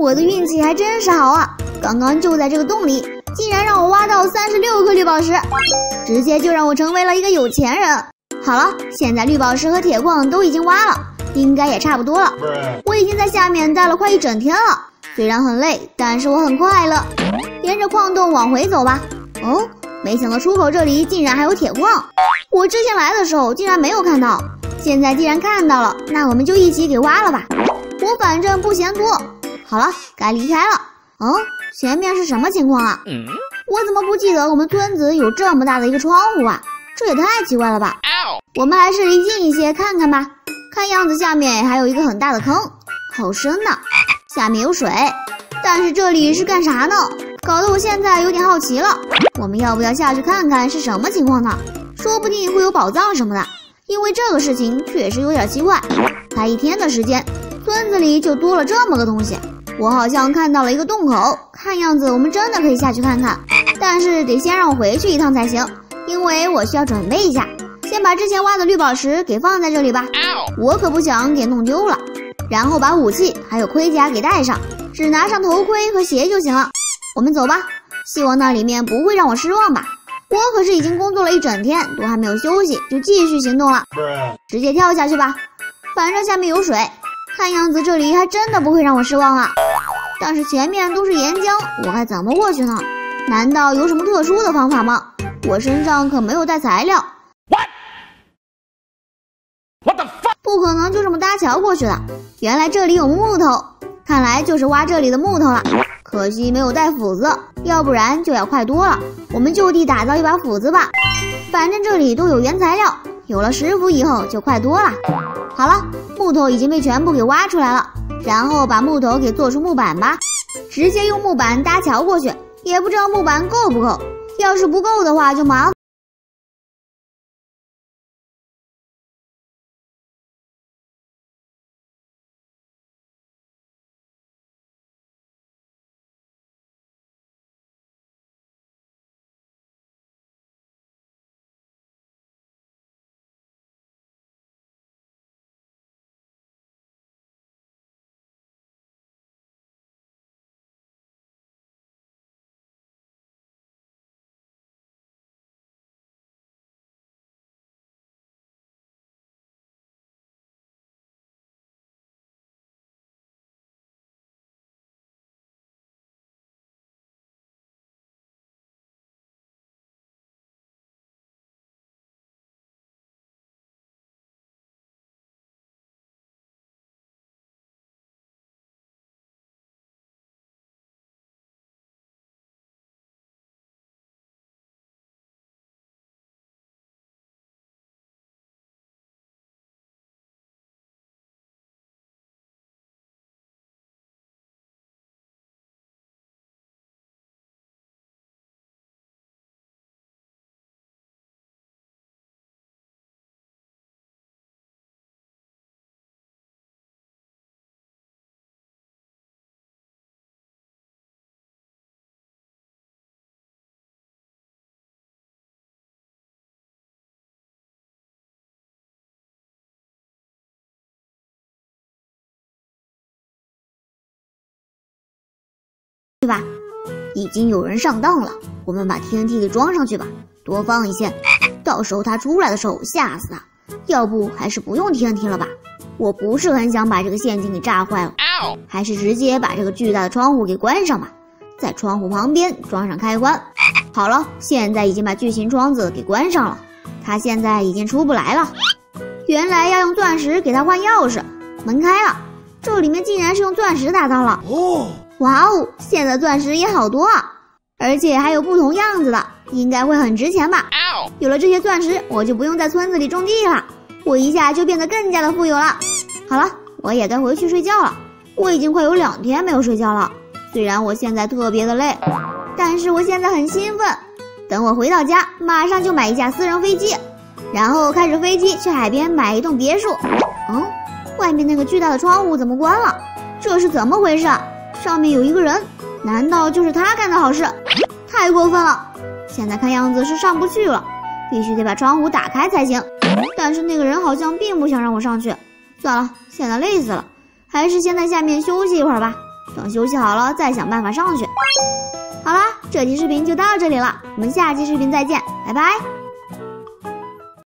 我的运气还真是好啊！刚刚就在这个洞里，竟然让我挖到36颗绿宝石，直接就让我成为了一个有钱人。好了，现在绿宝石和铁矿都已经挖了，应该也差不多了。我已经在下面待了快一整天了，虽然很累，但是我很快乐。沿着矿洞往回走吧。哦，没想到出口这里竟然还有铁矿，我之前来的时候竟然没有看到。 现在既然看到了，那我们就一起给挖了吧。我反正不嫌多。好了，该离开了。嗯，前面是什么情况啊？我怎么不记得我们村子有这么大的一个窗户啊？这也太奇怪了吧！我们还是离近一些看看吧。看样子下面还有一个很大的坑，好深呢。下面有水，但是这里是干啥呢？搞得我现在有点好奇了。我们要不要下去看看是什么情况呢？说不定会有宝藏什么的。 因为这个事情确实有点奇怪，才一天的时间，村子里就多了这么个东西。我好像看到了一个洞口，看样子我们真的可以下去看看，但是得先让我回去一趟才行，因为我需要准备一下。先把之前挖的绿宝石给放在这里吧，我可不想给弄丢了。然后把武器还有盔甲给带上，只拿上头盔和鞋就行了。我们走吧，希望那里面不会让我失望吧。 我可是已经工作了一整天，都还没有休息，就继续行动了。直接跳下去吧，反正下面有水，看样子这里还真的不会让我失望了。但是前面都是岩浆，我该怎么过去呢？难道有什么特殊的方法吗？我身上可没有带材料。What the fuck？ 不可能就这么搭桥过去的。原来这里有木头，看来就是挖这里的木头了。 可惜没有带斧子，要不然就要快多了。我们就地打造一把斧子吧，反正这里都有原材料，有了石斧以后就快多了。好了，木头已经被全部给挖出来了，然后把木头给做出木板吧，直接用木板搭桥过去。也不知道木板够不够，要是不够的话就麻烦。对吧？已经有人上当了，我们把TNT给装上去吧，多放一些，到时候他出来的时候吓死他。要不还是不用TNT了吧？我不是很想把这个陷阱给炸坏了，还是直接把这个巨大的窗户给关上吧，在窗户旁边装上开关。好了，现在已经把巨型窗子给关上了，他现在已经出不来了。原来要用钻石给他换钥匙，门开了，这里面竟然是用钻石打造了。哦。 哇哦，现在钻石也好多啊，而且还有不同样子的，应该会很值钱吧？有了这些钻石，我就不用在村子里种地了，我一下就变得更加的富有了。好了，我也该回去睡觉了，我已经快有2天没有睡觉了。虽然我现在特别的累，但是我现在很兴奋。等我回到家，马上就买一架私人飞机，然后开着飞机去海边买一栋别墅。嗯，外面那个巨大的窗户怎么关了？这是怎么回事？ 上面有一个人，难道就是他干的好事？太过分了！现在看样子是上不去了，必须得把窗户打开才行。但是那个人好像并不想让我上去。算了，现在累死了，还是先在下面休息一会儿吧。等休息好了再想办法上去。好了，这期视频就到这里了，我们下期视频再见，拜拜。